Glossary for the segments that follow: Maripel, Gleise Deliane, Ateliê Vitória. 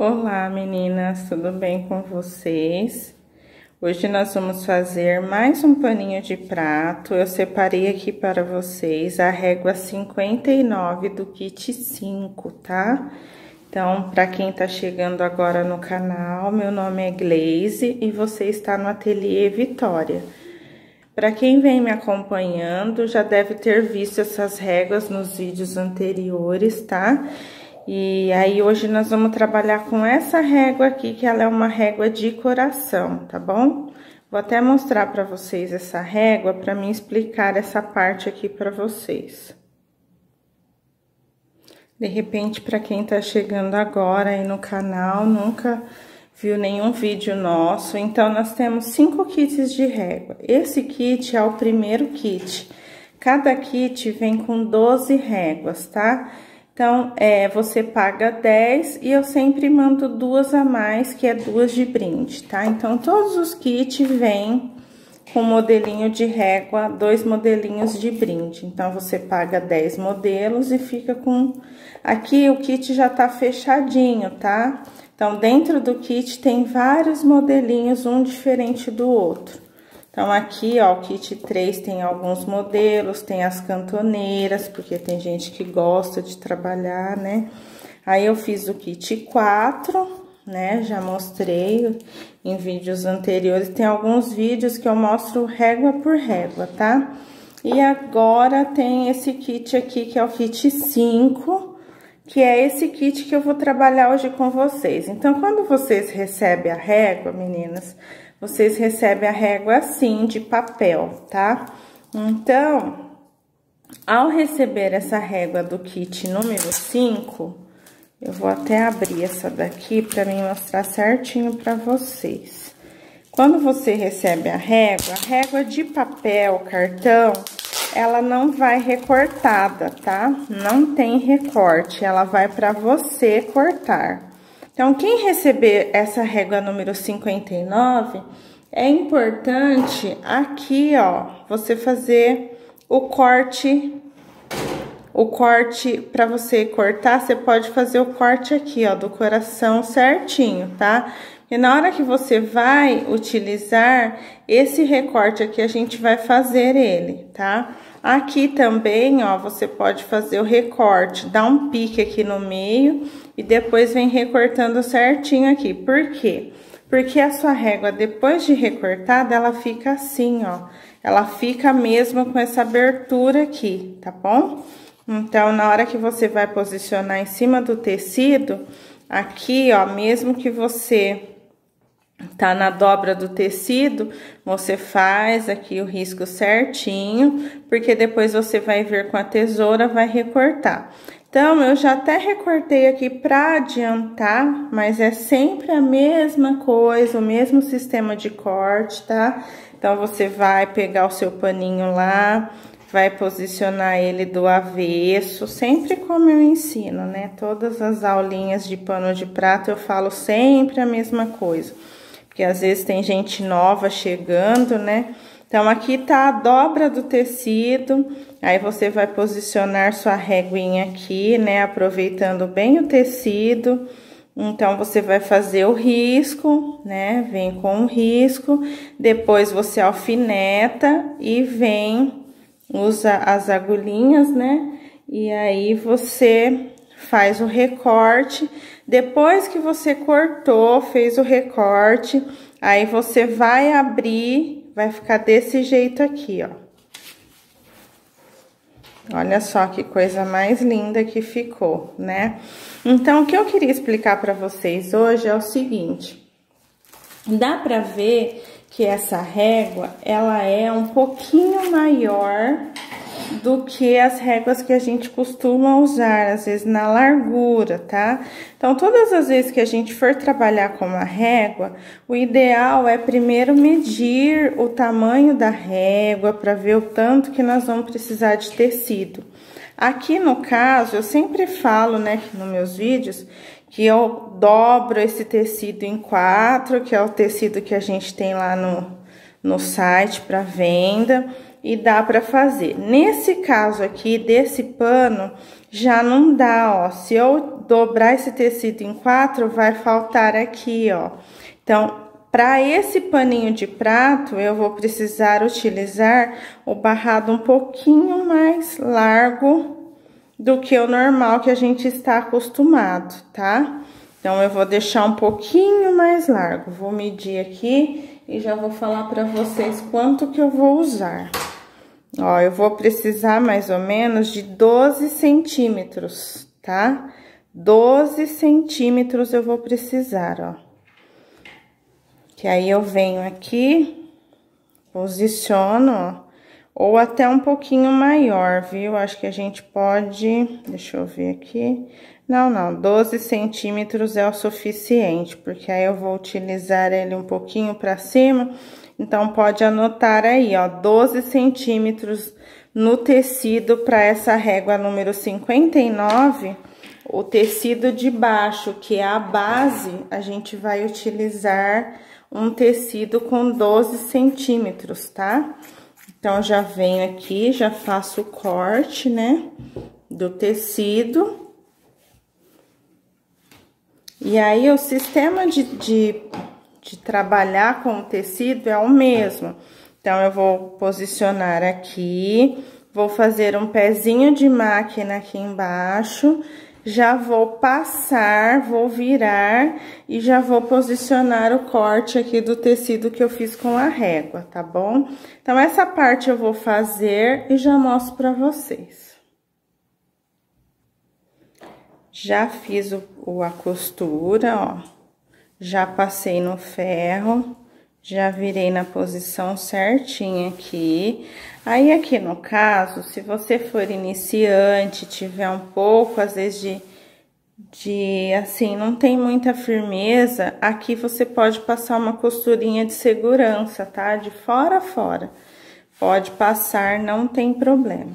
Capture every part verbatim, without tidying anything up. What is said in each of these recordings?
Olá meninas, tudo bem com vocês? Hoje nós vamos fazer mais um paninho de prato. Eu separei aqui para vocês a régua cinquenta e nove do kit cinco, tá? Então, para quem tá chegando agora no canal, meu nome é Gleise e você está no Ateliê Vitória. Para quem vem me acompanhando, já deve ter visto essas réguas nos vídeos anteriores, tá? E aí, hoje nós vamos trabalhar com essa régua aqui, que ela é uma régua de coração, tá bom? Vou até mostrar pra vocês essa régua, pra mim explicar essa parte aqui pra vocês. De repente, pra quem tá chegando agora aí no canal, nunca viu nenhum vídeo nosso, então nós temos cinco kits de régua. Esse kit é o primeiro kit. Cada kit vem com doze réguas, tá? Então, é, você paga dez e eu sempre mando duas a mais, que é duas de brinde, tá? Então, todos os kits vêm com modelinho de régua, dois modelinhos de brinde. Então, você paga dez modelos e fica com... Aqui, o kit já tá fechadinho, tá? Então, dentro do kit tem vários modelinhos, um diferente do outro. Então, aqui, ó, o kit três tem alguns modelos, tem as cantoneiras, porque tem gente que gosta de trabalhar, né? Aí, eu fiz o kit quatro, né? Já mostrei em vídeos anteriores. Tem alguns vídeos que eu mostro régua por régua, tá? E agora, tem esse kit aqui, que é o kit cinco, que é esse kit que eu vou trabalhar hoje com vocês. Então, quando vocês recebem a régua, meninas... Vocês recebem a régua assim, de papel, tá? Então, ao receber essa régua do kit número cinco, eu vou até abrir essa daqui pra mim mostrar certinho pra vocês. Quando você recebe a régua, a régua de papel, cartão, ela não vai recortada, tá? Não tem recorte, ela vai pra você cortar. Então, quem receber essa régua número cinquenta e nove, é importante aqui, ó, você fazer o corte, o corte, pra você cortar, você pode fazer o corte aqui, ó, do coração certinho, tá? E na hora que você vai utilizar esse recorte aqui, a gente vai fazer ele, tá? Aqui também, ó, você pode fazer o recorte, dá um pique aqui no meio... E depois vem recortando certinho aqui. Por quê? Porque a sua régua, depois de recortada, ela fica assim, ó. Ela fica mesmo com essa abertura aqui, tá bom? Então, na hora que você vai posicionar em cima do tecido, aqui, ó, mesmo que você tá na dobra do tecido, você faz aqui o risco certinho, porque depois você vai vir com a tesoura, vai recortar. Então, eu já até recortei aqui para adiantar, mas é sempre a mesma coisa, o mesmo sistema de corte, tá? Então, você vai pegar o seu paninho lá, vai posicionar ele do avesso, sempre como eu ensino, né? Todas as aulinhas de pano de prato eu falo sempre a mesma coisa, porque às vezes tem gente nova chegando, né? Então, aqui tá a dobra do tecido, aí você vai posicionar sua réguinha aqui, né, aproveitando bem o tecido. Então, você vai fazer o risco, né, vem com o risco, depois você alfineta e vem, usa as agulhinhas, né, e aí você faz o recorte. Depois que você cortou, fez o recorte, aí você vai abrir... Vai ficar desse jeito aqui, ó. Olha só que coisa mais linda que ficou, né? Então, o que eu queria explicar pra vocês hoje é o seguinte. Dá pra ver que essa régua, ela é um pouquinho maior do que as réguas que a gente costuma usar, às vezes na largura, tá? Então, todas as vezes que a gente for trabalhar com uma régua, o ideal é primeiro medir o tamanho da régua para ver o tanto que nós vamos precisar de tecido. Aqui, no caso, eu sempre falo, né, que nos meus vídeos, que eu dobro esse tecido em quatro, que é o tecido que a gente tem lá no, no site para venda. e dá pra fazer. Nesse caso aqui, desse pano, já não dá, ó. Se eu dobrar esse tecido em quatro, vai faltar aqui, ó. Então, para esse paninho de prato, eu vou precisar utilizar o barrado um pouquinho mais largo do que o normal que a gente está acostumado, tá? Então, eu vou deixar um pouquinho mais largo. Vou medir aqui e já vou falar para vocês quanto que eu vou usar. Ó, eu vou precisar mais ou menos de doze centímetros, tá? doze centímetros eu vou precisar, ó. Que aí eu venho aqui, posiciono, ó, ou até um pouquinho maior, viu? Acho que a gente pode, deixa eu ver aqui, não, não, doze centímetros é o suficiente, porque aí eu vou utilizar ele um pouquinho pra cima, então pode anotar aí, ó, doze centímetros no tecido pra essa régua número cinquenta e nove, o tecido de baixo, que é a base, a gente vai utilizar um tecido com doze centímetros, tá? Então, já venho aqui, já faço o corte, né, do tecido. E aí, o sistema de, de, de trabalhar com o tecido é o mesmo. Então, eu vou posicionar aqui, vou fazer um pezinho de máquina aqui embaixo. Já vou passar, vou virar e já vou posicionar o corte aqui do tecido que eu fiz com a régua, tá bom? Então, essa parte eu vou fazer e já mostro pra vocês. Já fiz o, o, a costura, ó. Já passei no ferro, já virei na posição certinha aqui. Aí, aqui no caso, se você for iniciante, tiver um pouco, às vezes, de, de, assim, não tem muita firmeza, aqui você pode passar uma costurinha de segurança, tá? De fora a fora. Pode passar, não tem problema.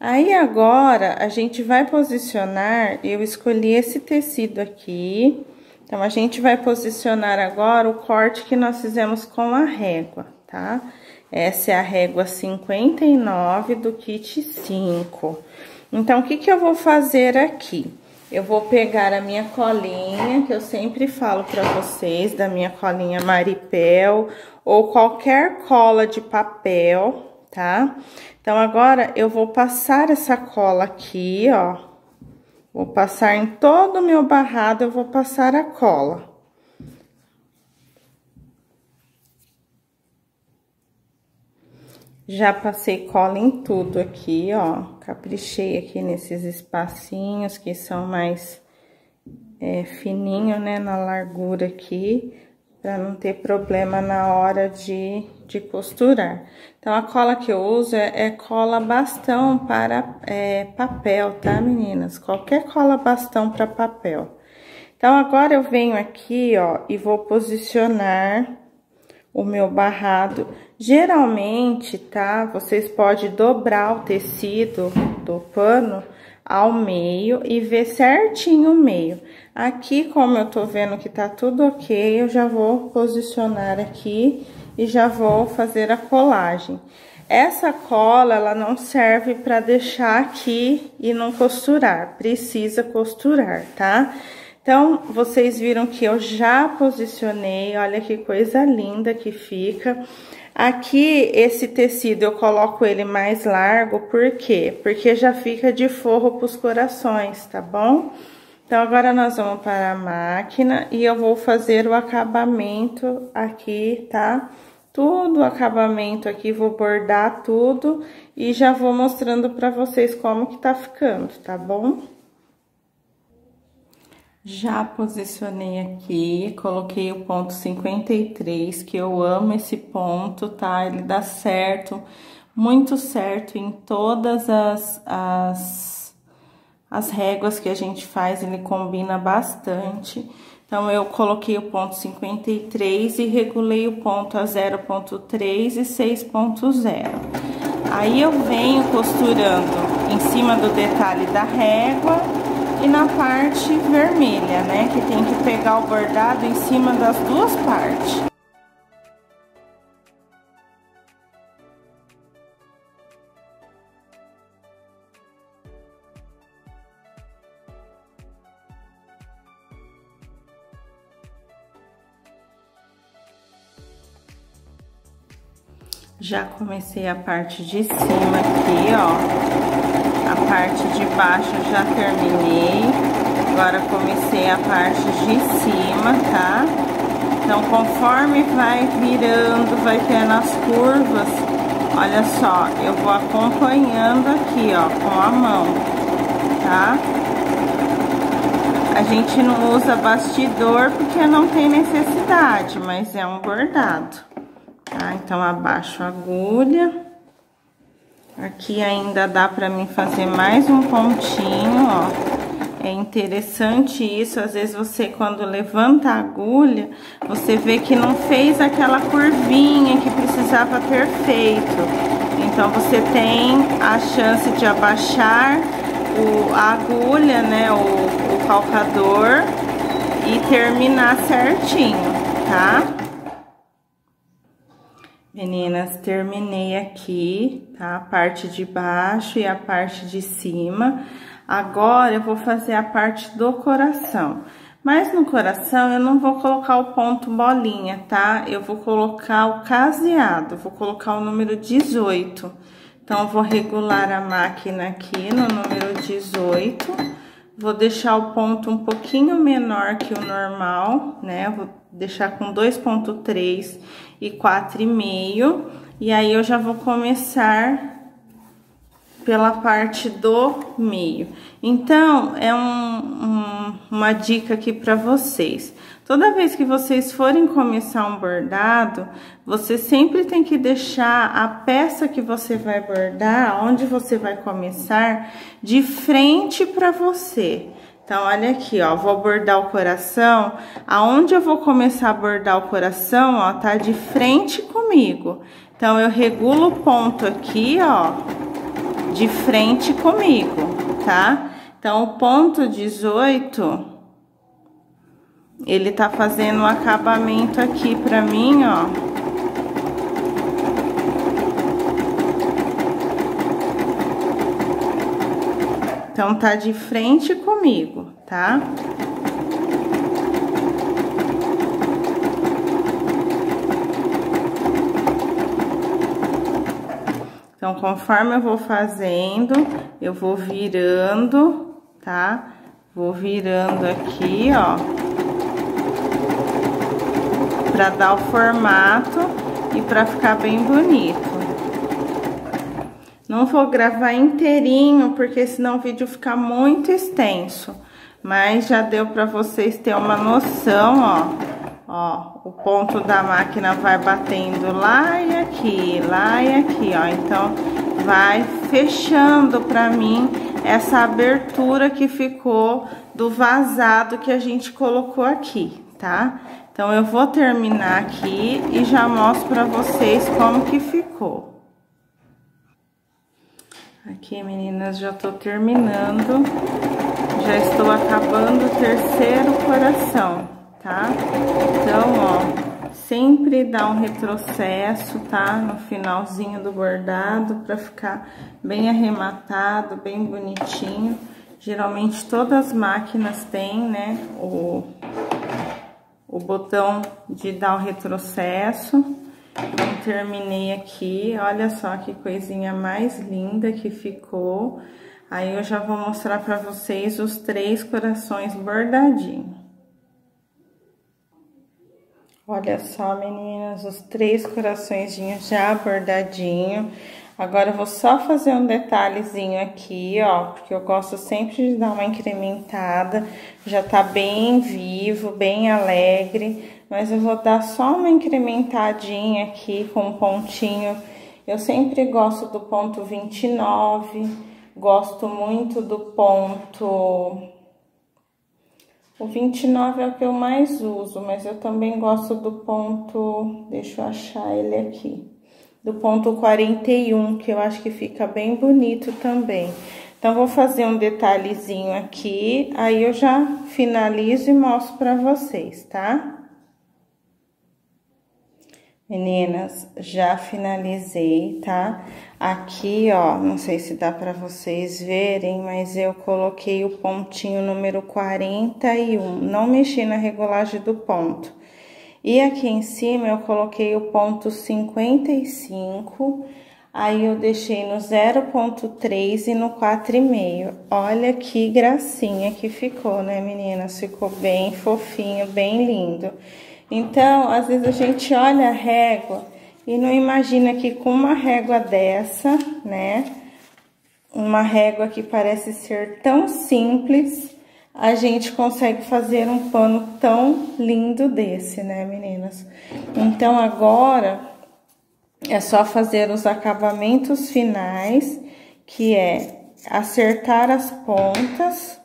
Aí, agora, a gente vai posicionar, eu escolhi esse tecido aqui, então, a gente vai posicionar agora o corte que nós fizemos com a régua, tá? Essa é a régua cinquenta e nove do kit cinco. Então, o que que eu vou fazer aqui? Eu vou pegar a minha colinha, que eu sempre falo pra vocês, da minha colinha Maripel, ou qualquer cola de papel, tá? Então, agora, eu vou passar essa cola aqui, ó. Vou passar em todo o meu barrado, eu vou passar a cola. Já passei cola em tudo aqui, ó, caprichei aqui nesses espacinhos que são mais é, fininho, né, na largura aqui, pra não ter problema na hora de, de costurar. Então, a cola que eu uso é, é cola bastão para é, papel, tá, meninas? Qualquer cola bastão para papel. Então, agora eu venho aqui, ó, e vou posicionar o meu barrado. Geralmente, tá? Vocês podem dobrar o tecido do pano ao meio e ver certinho o meio. Aqui, como eu tô vendo que tá tudo ok, eu já vou posicionar aqui e já vou fazer a colagem. Essa cola, ela não serve pra deixar aqui e não costurar, precisa costurar, tá? Então, vocês viram que eu já posicionei, olha que coisa linda que fica. Aqui, esse tecido, eu coloco ele mais largo, por quê? Porque já fica de forro pros corações, tá bom? Então, agora nós vamos para a máquina e eu vou fazer o acabamento aqui, tá? Tudo o acabamento aqui, vou bordar tudo e já vou mostrando pra vocês como que tá ficando, tá bom? Já posicionei aqui, coloquei o ponto cinquenta e três, que eu amo esse ponto, tá? Ele dá certo, muito certo em todas as, as, as réguas que a gente faz, ele combina bastante. Então, eu coloquei o ponto cinquenta e três e regulei o ponto a zero ponto três e seis ponto zero. Aí, eu venho costurando em cima do detalhe da régua e na parte vermelha, né, que tem que pegar o bordado em cima das duas partes. Já comecei a parte de cima aqui, ó. A parte de baixo já terminei. Agora comecei a parte de cima, tá? Então, conforme vai virando, vai tendo as curvas, olha só, eu vou acompanhando aqui, ó, com a mão, tá? A gente não usa bastidor porque não tem necessidade, mas é um bordado. Tá, então abaixo a agulha. Aqui ainda dá pra mim fazer mais um pontinho, ó. É interessante isso, às vezes você, quando levanta a agulha, você vê que não fez aquela curvinha que precisava ter feito. Então, você tem a chance de abaixar o, a agulha, né, o, o calcador e terminar certinho, tá? Meninas, terminei aqui, tá? A parte de baixo e a parte de cima. Agora, eu vou fazer a parte do coração. Mas no coração, eu não vou colocar o ponto bolinha, tá? Eu vou colocar o caseado, vou colocar o número dezoito. Então, vou regular a máquina aqui no número dezoito. Vou deixar o ponto um pouquinho menor que o normal, né? Eu vou deixar com dois ponto três e quatro vírgula cinco. E aí, eu já vou começar pela parte do meio. Então, é um, um, uma dica aqui pra vocês. Toda vez que vocês forem começar um bordado, você sempre tem que deixar a peça que você vai bordar, onde você vai começar, de frente pra você. Então, olha aqui, ó, vou bordar o coração, aonde eu vou começar a bordar o coração, ó, tá de frente comigo. Então, eu regulo o ponto aqui, ó, de frente comigo, tá? Então, o ponto dezoito, ele tá fazendo um acabamento aqui pra mim, ó. Então, tá de frente comigo, tá? Então, conforme eu vou fazendo, eu vou virando, tá? Vou virando aqui, ó. Pra dar o formato e pra ficar bem bonito. Não vou gravar inteirinho, porque senão o vídeo fica muito extenso. Mas já deu pra vocês terem uma noção, ó. Ó, o ponto da máquina vai batendo lá e aqui, lá e aqui, ó. Então, vai fechando pra mim essa abertura que ficou do vazado que a gente colocou aqui, tá? Então, eu vou terminar aqui e já mostro pra vocês como que ficou. Aqui, meninas, já tô terminando, já estou acabando o terceiro coração, tá? Então, ó, sempre dá um retrocesso, tá? No finalzinho do bordado, pra ficar bem arrematado, bem bonitinho. Geralmente, todas as máquinas têm, né, o, o botão de dar um retrocesso. Então, terminei aqui, olha só que coisinha mais linda que ficou. Aí, eu já vou mostrar pra vocês os três corações bordadinhos. Olha só, meninas, os três coraçõezinhos já bordadinho. Agora, eu vou só fazer um detalhezinho aqui, ó, porque eu gosto sempre de dar uma incrementada. Já tá bem vivo, bem alegre. Mas eu vou dar só uma incrementadinha aqui com um pontinho. Eu sempre gosto do ponto vinte e nove, gosto muito do ponto... O vinte e nove é o que eu mais uso, mas eu também gosto do ponto... Deixa eu achar ele aqui. Do ponto quarenta e um, que eu acho que fica bem bonito também. Então, vou fazer um detalhezinho aqui, aí eu já finalizo e mostro pra vocês, tá? Meninas, já finalizei, tá? Aqui, ó, não sei se dá pra vocês verem, mas eu coloquei o pontinho número quarenta e um. Não mexi na regulagem do ponto. E aqui em cima eu coloquei o ponto cinquenta e cinco, aí eu deixei no zero ponto três e no quatro vírgula cinco. Olha que gracinha que ficou, né, meninas? Ficou bem fofinho, bem lindo. Então, às vezes a gente olha a régua e não imagina que com uma régua dessa, né, uma régua que parece ser tão simples, a gente consegue fazer um pano tão lindo desse, né, meninas? Então, agora, é só fazer os acabamentos finais, que é acertar as pontas,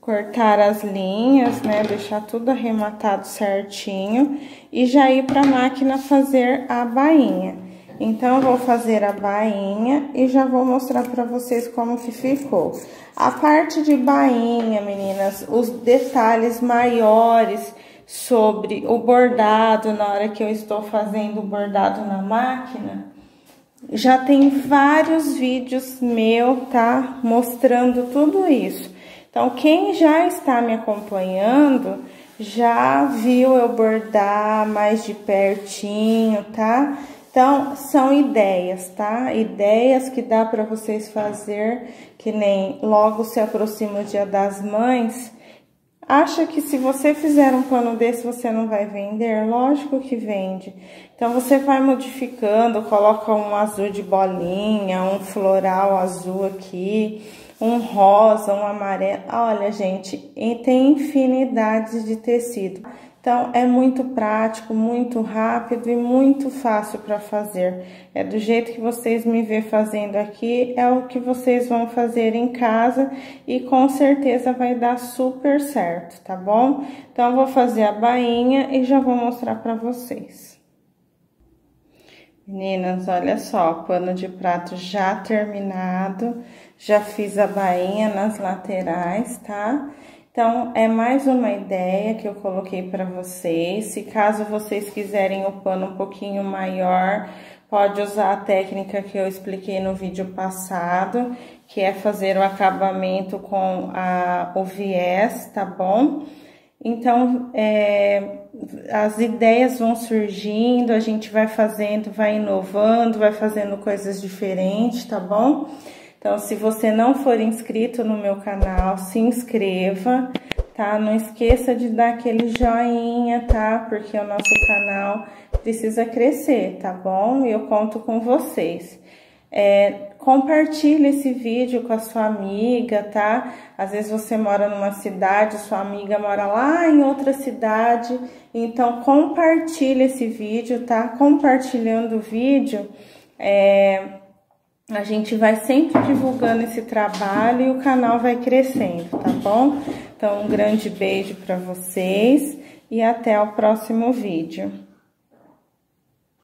cortar as linhas, né, deixar tudo arrematado certinho e já ir para a máquina fazer a bainha. Então, eu vou fazer a bainha e já vou mostrar pra vocês como que ficou. A parte de bainha, meninas, os detalhes maiores sobre o bordado, na hora que eu estou fazendo o bordado na máquina, já tem vários vídeos meus, tá? Mostrando tudo isso. Então, quem já está me acompanhando, já viu eu bordar mais de pertinho, tá? Então, são ideias, tá? Ideias que dá pra vocês fazer, que nem logo se aproxima o Dia das Mães. Acha que se você fizer um pano desse, você não vai vender? Lógico que vende. Então, você vai modificando, coloca um azul de bolinha, um floral azul aqui, um rosa, um amarelo. Olha, gente, e tem infinidades de tecido. Então, é muito prático, muito rápido e muito fácil para fazer. É do jeito que vocês me vê fazendo aqui, é o que vocês vão fazer em casa e com certeza vai dar super certo, tá bom? Então, eu vou fazer a bainha e já vou mostrar para vocês. Meninas, olha só, pano de prato já terminado, já fiz a bainha nas laterais, tá? Então, é mais uma ideia que eu coloquei para vocês. Se caso vocês quiserem o pano um pouquinho maior, pode usar a técnica que eu expliquei no vídeo passado, que é fazer o acabamento com a, o viés, tá bom? Então, é, as ideias vão surgindo, a gente vai fazendo, vai inovando, vai fazendo coisas diferentes, tá bom? Então, se você não for inscrito no meu canal, se inscreva, tá? Não esqueça de dar aquele joinha, tá? Porque o nosso canal precisa crescer, tá bom? E eu conto com vocês. É, compartilhe esse vídeo com a sua amiga, tá? Às vezes você mora numa cidade, sua amiga mora lá em outra cidade. Então, compartilhe esse vídeo, tá? Compartilhando o vídeo, é... a gente vai sempre divulgando esse trabalho e o canal vai crescendo, tá bom? Então, um grande beijo para vocês e até o próximo vídeo.